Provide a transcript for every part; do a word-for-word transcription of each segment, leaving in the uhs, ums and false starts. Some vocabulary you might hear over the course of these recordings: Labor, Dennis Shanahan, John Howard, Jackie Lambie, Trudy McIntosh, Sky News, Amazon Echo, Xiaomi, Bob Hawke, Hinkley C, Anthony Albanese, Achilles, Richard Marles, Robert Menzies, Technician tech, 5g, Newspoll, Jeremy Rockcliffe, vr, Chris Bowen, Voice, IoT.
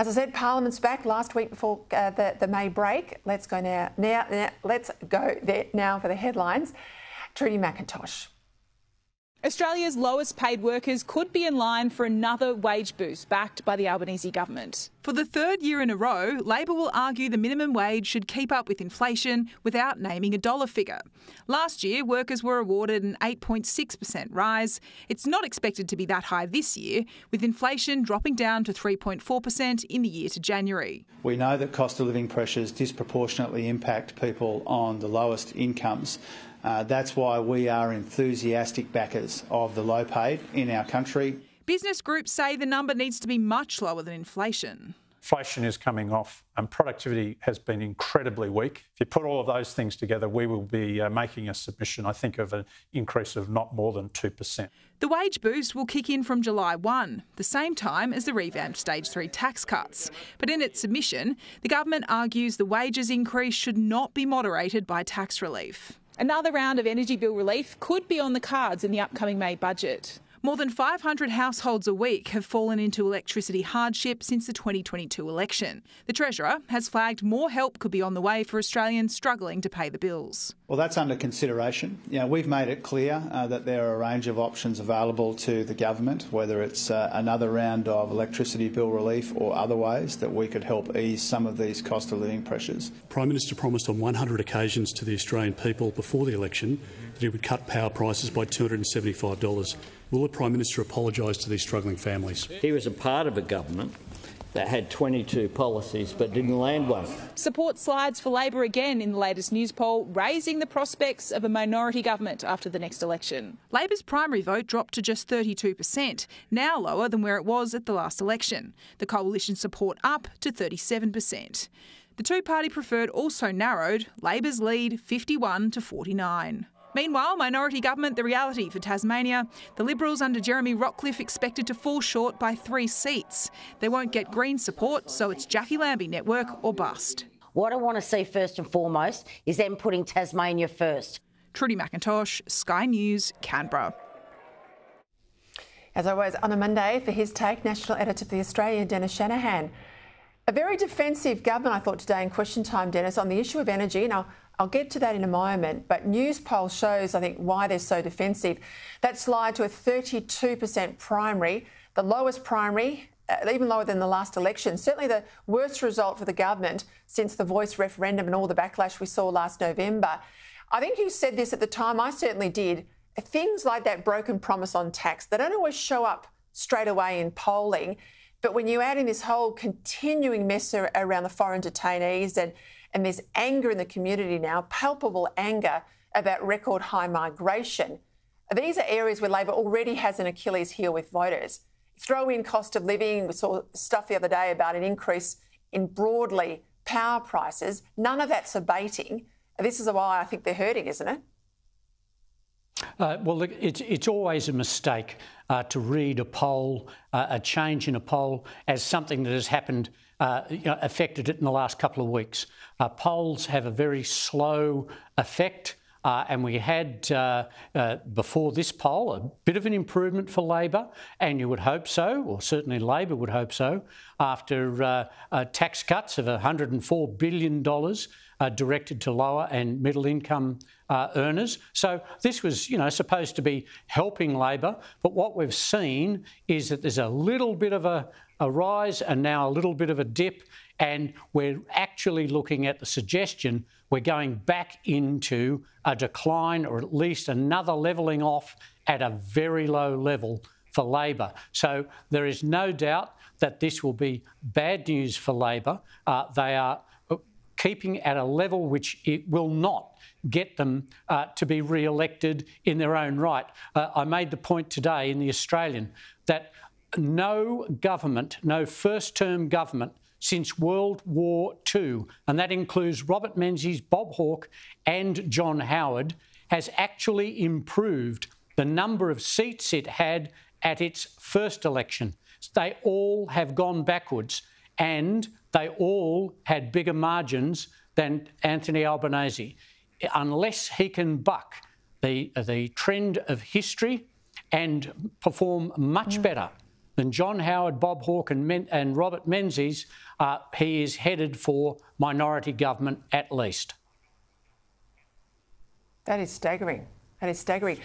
As I said, Parliament's back last week before uh, the, the May break. Let's go now, now, now. Let's go there now for the headlines. Trudy McIntosh. Australia's lowest paid workers could be in line for another wage boost backed by the Albanese government. For the third year in a row, Labor will argue the minimum wage should keep up with inflation without naming a dollar figure. Last year, workers were awarded an eight point six percent rise. It's not expected to be that high this year, with inflation dropping down to three point four percent in the year to January. We know that cost of living pressures disproportionately impact people on the lowest incomes. Uh, that's why we are enthusiastic backers of the low paid in our country. Business groups say the number needs to be much lower than inflation. Inflation is coming off and productivity has been incredibly weak. If you put all of those things together, we will be uh, making a submission, I think, of an increase of not more than two percent. The wage boost will kick in from July first, the same time as the revamped Stage three tax cuts. But in its submission, the government argues the wages increase should not be moderated by tax relief. Another round of energy bill relief could be on the cards in the upcoming May budget. More than five hundred households a week have fallen into electricity hardship since the twenty twenty-two election. The Treasurer has flagged more help could be on the way for Australians struggling to pay the bills. Well, that's under consideration. You know, we've made it clear uh, that there are a range of options available to the government, whether it's uh, another round of electricity bill relief or other ways that we could help ease some of these cost of living pressures. Prime Minister promised on one hundred occasions to the Australian people before the election that he would cut power prices by two hundred and seventy-five dollars. Will the Prime Minister apologise to these struggling families? He was a part of a government that had twenty-two policies but didn't land one. Support slides for Labor again in the latest news poll, raising the prospects of a minority government after the next election. Labor's primary vote dropped to just thirty-two percent, now lower than where it was at the last election. The coalition's support up to thirty-seven percent. The two-party preferred also narrowed, Labor's lead fifty-one to forty-nine. Meanwhile, minority government, the reality for Tasmania. The Liberals under Jeremy Rockcliffe expected to fall short by three seats. They won't get Green support, so it's Jackie Lambie network or bust. What I want to see first and foremost is them putting Tasmania first. Trudy McIntosh, Sky News, Canberra. As always, on a Monday, for his take, National Editor for The Australian, Dennis Shanahan. A very defensive government, I thought, today in Question Time, Dennis, on the issue of energy. And I'll I'll get to that in a moment, but news poll shows, I think, why they're so defensive. That slide to a thirty-two percent primary, the lowest primary, uh, even lower than the last election, certainly the worst result for the government since the Voice referendum and all the backlash we saw last November. I think you said this at the time, I certainly did. Things like that broken promise on tax, they don't always show up straight away in polling, but when you add in this whole continuing mess around the foreign detainees and And there's anger in the community now, palpable anger about record high migration. These are areas where Labor already has an Achilles heel with voters. Throw in cost of living, we saw stuff the other day about an increase in broadly power prices. None of that's abating. This is why I think they're hurting, isn't it? Uh, well, look, it's, it's always a mistake uh, to read a poll, uh, a change in a poll, as something that has happened Uh, you know, affected it in the last couple of weeks. Uh, polls have a very slow effect, uh, and we had uh, uh, before this poll a bit of an improvement for Labor, and you would hope so, or certainly Labor would hope so, after uh, uh, tax cuts of one hundred and four billion dollars uh, directed to lower and middle income uh, earners. So this was, you know, supposed to be helping Labor, but what we've seen is that there's a little bit of a a rise and now a little bit of a dip, and we're actually looking at the suggestion we're going back into a decline, or at least another levelling off at a very low level for Labor. So there is no doubt that this will be bad news for Labor. Uh, they are keeping at a level which it will not get them uh, to be re-elected in their own right. Uh, I made the point today in The Australian that no government, no first-term government since World War Two, and that includes Robert Menzies, Bob Hawke and John Howard, has actually improved the number of seats it had at its first election. They all have gone backwards, and they all had bigger margins than Anthony Albanese. Unless he can buck the, the trend of history and perform much mm. better than John Howard, Bob Hawke and, Men and Robert Menzies, uh, he is headed for minority government at least. That is staggering. That is staggering.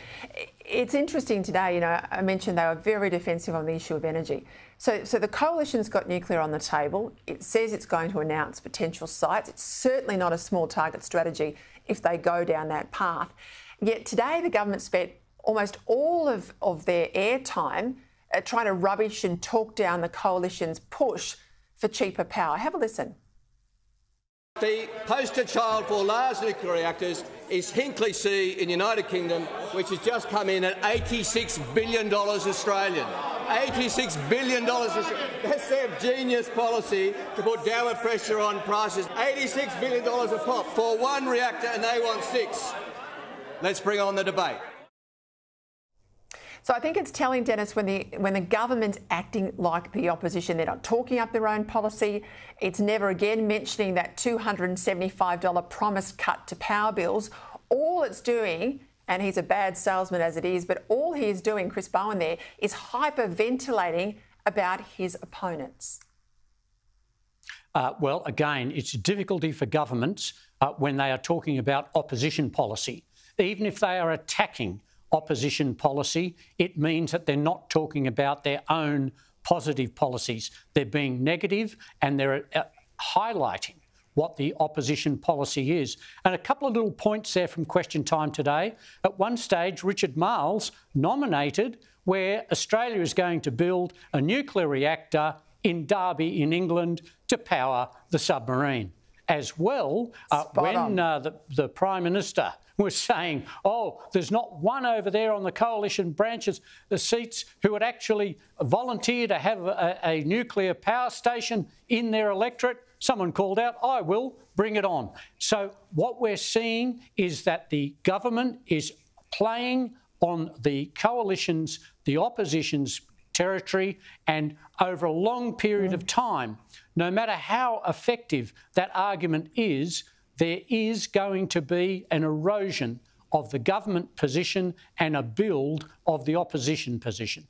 It's interesting today, you know, I mentioned they were very defensive on the issue of energy. So, so the coalition's got nuclear on the table. It says it's going to announce potential sites. It's certainly not a small target strategy if they go down that path. Yet today the government spent almost all of, of their airtime uh, trying to rubbish and talk down the coalition's push for cheaper power. Have a listen. The poster child for large nuclear reactors is Hinkley C in the United Kingdom, which has just come in at eighty-six billion dollars Australian. eighty-six billion dollars Australian. That's their genius policy to put downward pressure on prices. eighty-six billion dollars a pop for one reactor and they want six. Let's bring on the debate. So I think it's telling, Dennis, when the when the government's acting like the opposition, they're not talking up their own policy. It's never again mentioning that two hundred and seventy-five dollar promised cut to power bills. All it's doing, and he's a bad salesman as it is, but all he's doing, Chris Bowen there, is hyperventilating about his opponents. Uh, well, again, it's a difficulty for governments uh, when they are talking about opposition policy. Even if they are attacking opposition policy, it means that they're not talking about their own positive policies. They're being negative and they're uh, highlighting what the opposition policy is. And a couple of little points there from Question Time today. At one stage, Richard Marles nominated where Australia is going to build a nuclear reactor in Derby in England to power the submarine. As well, uh, when uh, the, the Prime Minister was saying, oh, there's not one over there on the coalition branches, the seats, who would actually volunteer to have a, a nuclear power station in their electorate, someone called out, I will, bring it on. So what we're seeing is that the government is playing on the coalition's, the opposition's territory, and over a long period mm. of time, no matter how effective that argument is, there is going to be an erosion of the government position and a build of the opposition position.